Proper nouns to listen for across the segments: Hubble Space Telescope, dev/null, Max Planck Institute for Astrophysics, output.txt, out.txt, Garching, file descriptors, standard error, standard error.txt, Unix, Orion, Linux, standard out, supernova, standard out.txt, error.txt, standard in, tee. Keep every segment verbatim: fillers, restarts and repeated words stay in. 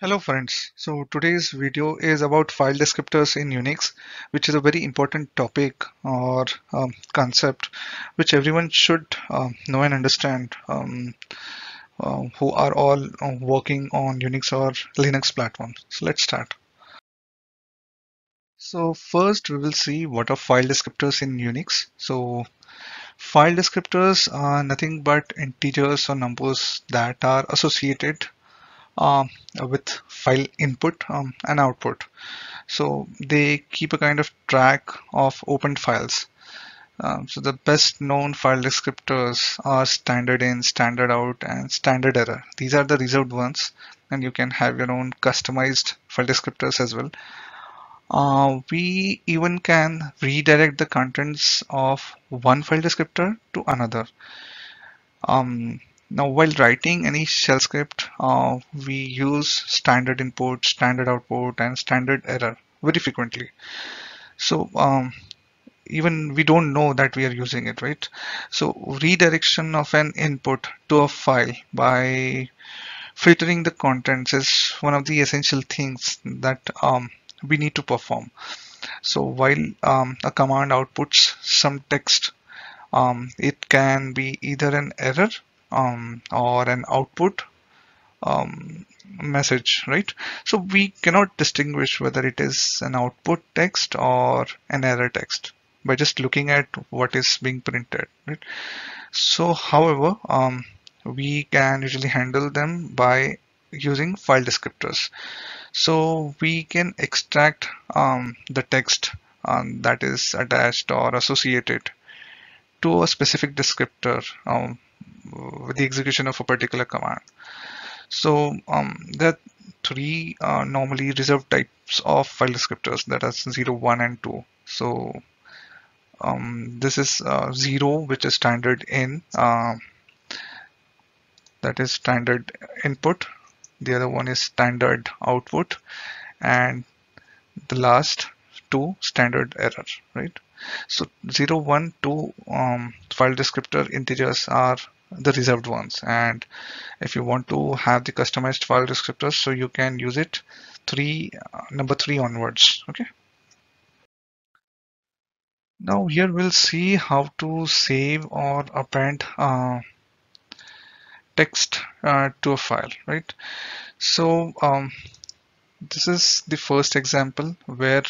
Hello friends, so today's video is about file descriptors in Unix, which is a very important topic or um, concept which everyone should uh, know and understand um, uh, who are all uh, working on Unix or Linux platforms. So let's start. So first we will see what are file descriptors in Unix. So file descriptors are nothing but integers or numbers that are associated Uh, with file input um, and output. So they keep a kind of track of opened files. Um, so the best known file descriptors are standard in, standard out, and standard error. These are the reserved ones, and you can have your own customized file descriptors as well. Uh, we even can redirect the contents of one file descriptor to another. Um, Now, while writing any shell script, uh, we use standard input, standard output, and standard error very frequently. So um, even we don't know that we are using it, right? So redirection of an input to a file by filtering the contents is one of the essential things that um, we need to perform. So while um, a command outputs some text, um, it can be either an error Um, or an output um, message, right? So we cannot distinguish whether it is an output text or an error text by just looking at what is being printed, right? So however, um, we can usually handle them by using file descriptors. So we can extract um, the text um, that is attached or associated to a specific descriptor um, with the execution of a particular command. So um, there are three uh, normally reserved types of file descriptors, that are zero, one and two. So um, this is uh, zero, which is standard in, uh, that is standard input. The other one is standard output, and the last two, standard error, right? So zero, one, two um, file descriptor integers are the reserved ones, and if you want to have the customized file descriptors, so you can use it three uh, number three onwards. Okay, now here we'll see how to save or append uh, text uh, to a file, right? So um, this is the first example where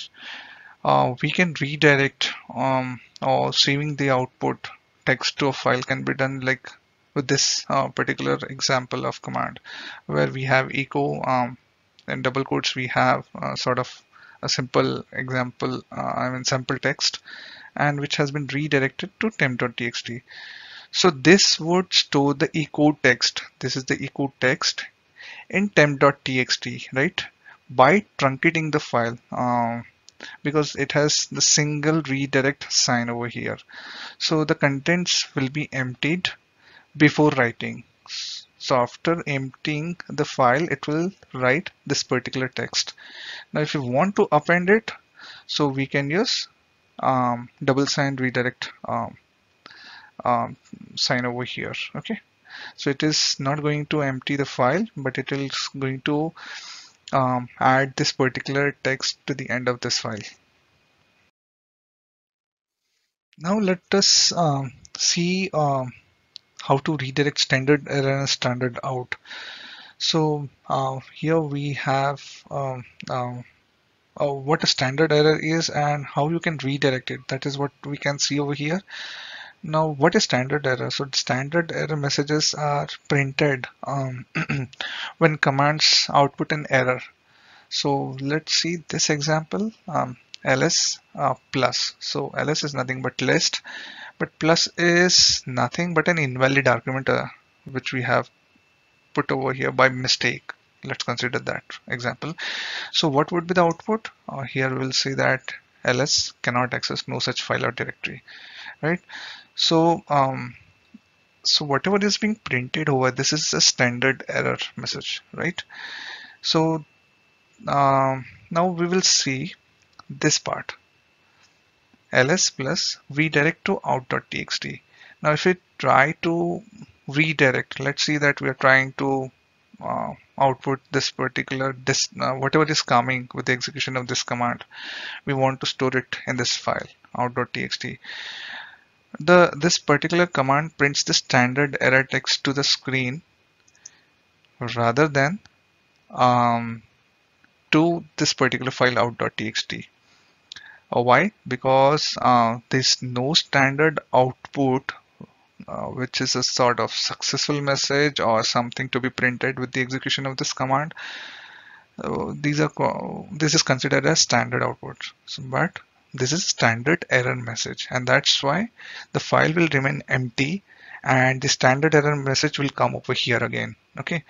uh, we can redirect um, or saving the output text to a file can be done like with this uh, particular example of command, where we have echo um, and double quotes. We have uh, sort of a simple example, uh, I mean sample text, and which has been redirected to temp dot t x t. So this would store the echo text. This is the echo text in temp dot t x t, right? By truncating the file, uh, because it has the single redirect sign over here. So the contents will be emptied before writing. So after emptying the file, it will write this particular text. Now if you want to append it, so we can use um, double sign redirect um, um, sign over here. Okay, so it is not going to empty the file, but it is going to Um, add this particular text to the end of this file. Now let us um, see um, how to redirect standard error and standard out. So uh, here we have um, uh, uh, what a standard error is and how you can redirect it. That is what we can see over here. Now what is standard error? So standard error messages are printed um, when commands output an error. So let's see this example, um, ls uh, plus. So ls is nothing but list, but plus is nothing but an invalid argument uh, which we have put over here by mistake. Let's consider that example. So what would be the output? Uh, here we'll see that ls cannot access no such file or directory, right? So um, so whatever is being printed over, this is a standard error message, right? So um, now we will see this part, ls plus redirect to out dot t x t. Now if we try to redirect, let's see that we are trying to uh, output this particular this uh, whatever is coming with the execution of this command, we want to store it in this file out.txt. The this particular command prints the standard error text to the screen rather than um, to this particular file out.txt. Uh, why? Because uh, there's no standard output, uh, which is a sort of successful message or something to be printed with the execution of this command. Uh, these are this is considered as standard output, so, but this is standard error message, and that's why the file will remain empty and the standard error message will come over here again. Okay,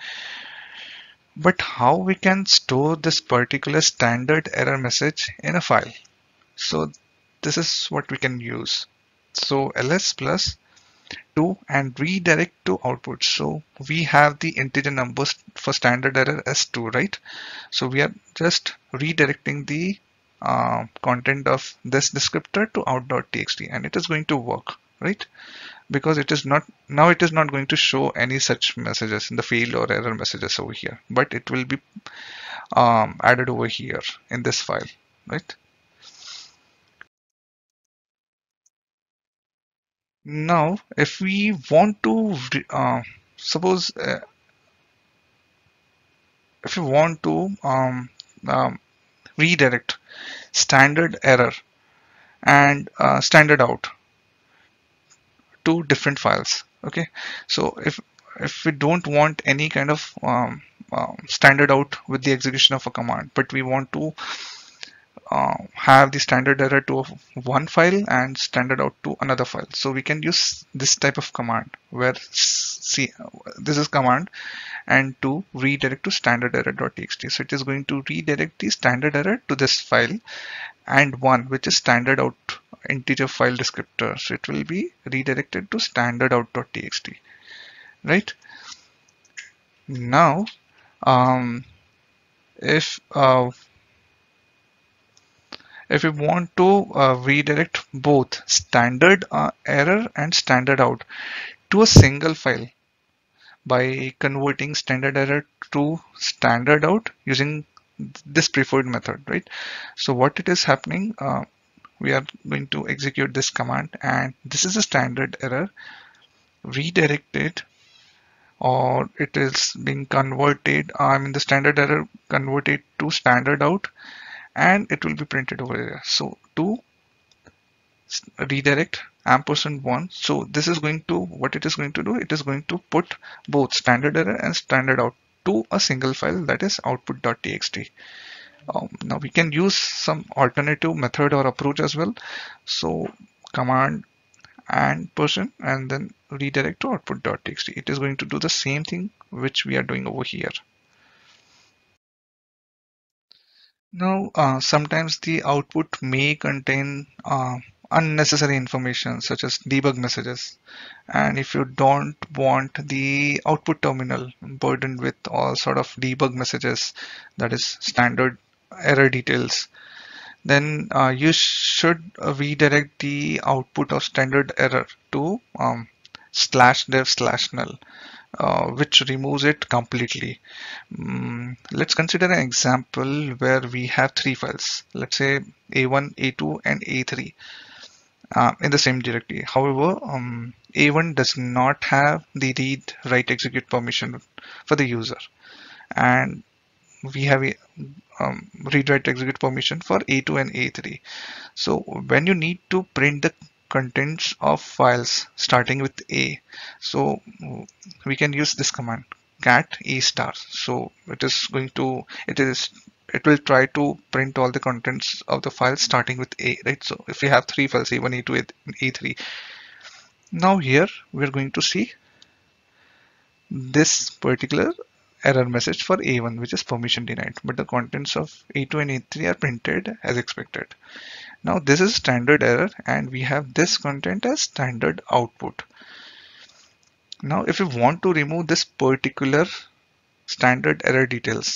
but how we can store this particular standard error message in a file? So this is what we can use. So ls plus to and redirect to output. So we have the integer numbers for standard error as two, right? So we are just redirecting the uh, content of this descriptor to out.txt, and it is going to work, right? Because it is not now it is not going to show any such messages in the failed or error messages over here, but it will be um, added over here in this file, right? Now if we want to uh, suppose uh, if you want to um, um, redirect standard error and uh, standard out to different files, okay, so if if we don't want any kind of um, um, standard out with the execution of a command, but we want to Uh, have the standard error to one file and standard out to another file, so we can use this type of command where see this is command and to redirect to standard error.txt. So it is going to redirect the standard error to this file and one which is standard out integer file descriptor, so it will be redirected to standard out.txt, right? Now um, if uh, If we want to uh, redirect both standard uh, error and standard out to a single file by converting standard error to standard out using this preferred method, right? So what it is happening, uh, we are going to execute this command, and this is a standard error redirected, or it is being converted, I mean the standard error converted to standard out, and it will be printed over here. So to redirect ampersand one, so this is going to what it is going to do, it is going to put both standard error and standard out to a single file, that is output.txt. Um, now we can use some alternative method or approach as well, so command and person and then redirect to output.txt. It is going to do the same thing which we are doing over here. Now, uh, sometimes the output may contain uh, unnecessary information such as debug messages, and if you don't want the output terminal burdened with all sort of debug messages, that is standard error details, then uh, you should redirect the output of standard error to um, slash dev slash null, Uh, which removes it completely. Um, let's consider an example where we have three files, let's say A one, A two and A three uh, in the same directory. However, um, A one does not have the read, write, execute permission for the user, and we have a um, read, write, execute permission for A two and A three. So when you need to print the contents of files starting with A, so we can use this command cat A star. So it is going to it is it will try to print all the contents of the file starting with A, right? So if we have three files, A one, A two, A three, now here we are going to see this particular error message for A one, which is permission denied, but the contents of A two and A three are printed as expected. Now this is standard error and we have this content as standard output. Now if you want to remove this particular standard error details,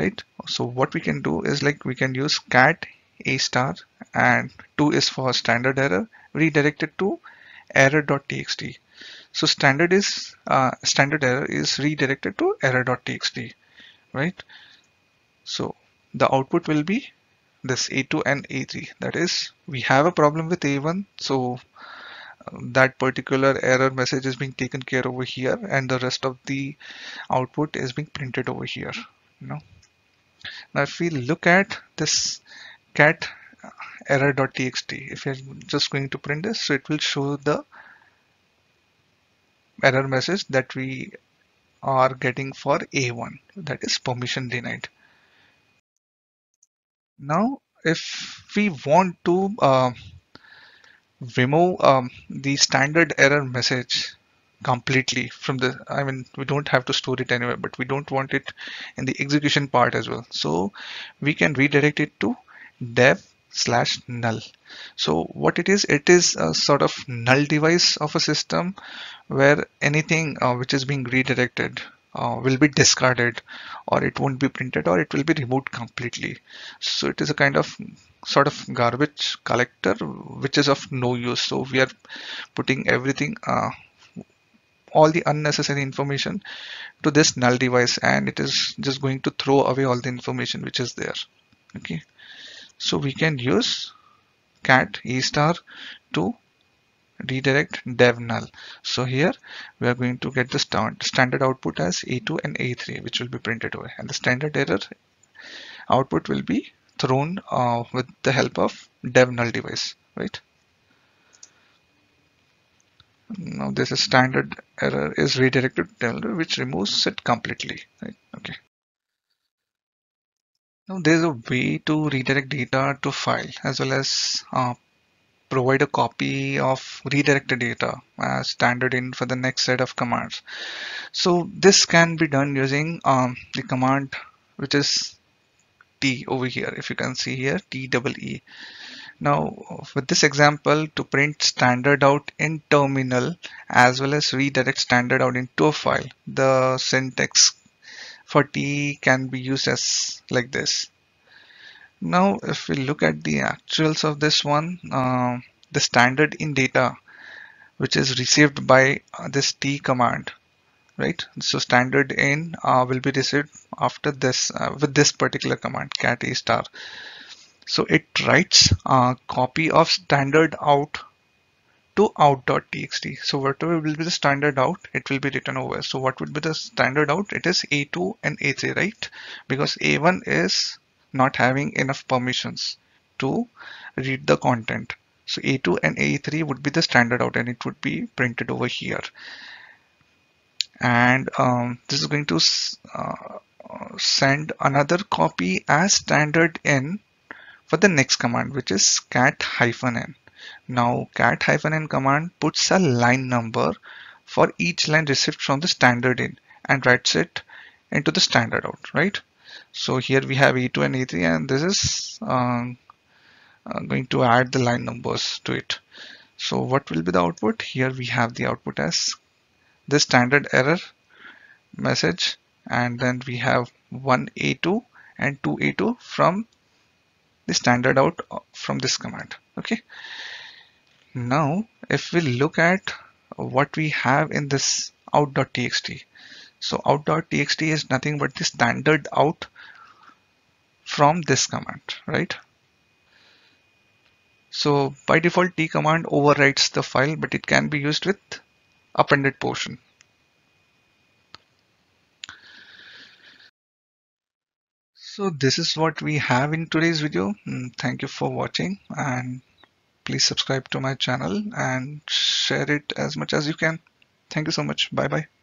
right, so what we can do is like we can use cat A star and two is for standard error redirected to error.txt. So standard is uh, standard error is redirected to error dot t x t, right? So the output will be this A two and A three. That is, we have a problem with A one, so that particular error message is being taken care over here, and the rest of the output is being printed over here. You know. Now, if we look at this cat error dot t x t, if you're just going to print this, so it will show the error message that we are getting for A one, that is permission denied. Now, if we want to uh, remove um, the standard error message completely from the, I mean, we don't have to store it anywhere, but we don't want it in the execution part as well. So we can redirect it to dev slash null. So what it is, it is a sort of null device of a system where anything uh, which is being redirected Uh, will be discarded, or it won't be printed, or it will be removed completely. So it is a kind of sort of garbage collector which is of no use. So we are putting everything, uh, all the unnecessary information to this null device, and it is just going to throw away all the information which is there. Okay, so we can use cat e star to redirect dev null. So here we are going to get the stand, standard output as A two and A three, which will be printed away, and the standard error output will be thrown uh, with the help of dev null device, right? Now this is standard error is redirected to dev null, which removes it completely, right? Okay. Now there's a way to redirect data to file as well as uh, provide a copy of redirected data as standard in for the next set of commands. So this can be done using um, the command which is tee over here. If you can see here, tee. Now with this example, to print standard out in terminal as well as redirect standard out into a file, the syntax for tee can be used as like this. Now, if we look at the actuals of this one, uh, the standard in data, which is received by uh, this tee command, right? So standard in uh, will be received after this uh, with this particular command, cat e star. So it writes a copy of standard out to out dot t x t. So whatever will be the standard out, it will be written over. So what would be the standard out? It is A two and A three, right? Because A one is not having enough permissions to read the content. So A two and A three would be the standard out, and it would be printed over here. And um, this is going to uh, send another copy as standard in for the next command, which is cat hyphen n. Now cat hyphen n command puts a line number for each line received from the standard in and writes it into the standard out, right? So here we have A two and A three, and this is um, going to add the line numbers to it. So what will be the output? Here we have the output as the standard error message, and then we have one A two and two A two from the standard out from this command. Okay. Now if we look at what we have in this out dot t x t. So out dot t x t is nothing but the standard out from this command, right? So by default, tee command overwrites the file, but it can be used with appended portion. So this is what we have in today's video. Thank you for watching, and please subscribe to my channel and share it as much as you can. Thank you so much. Bye bye.